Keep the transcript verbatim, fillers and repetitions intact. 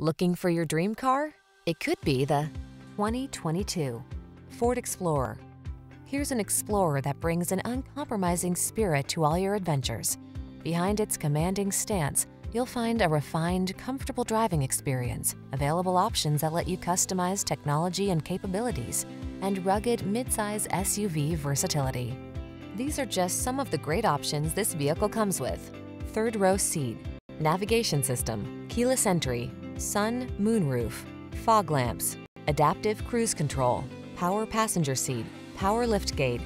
Looking for your dream car? It could be the twenty twenty-two Ford Explorer. Here's an Explorer that brings an uncompromising spirit to all your adventures. Behind its commanding stance, you'll find a refined, comfortable driving experience, available options that let you customize technology and capabilities, and rugged midsize S U V versatility. These are just some of the great options this vehicle comes with: third row seat, navigation system, keyless entry, sun moonroof, fog lamps, adaptive cruise control, power passenger seat, power liftgate.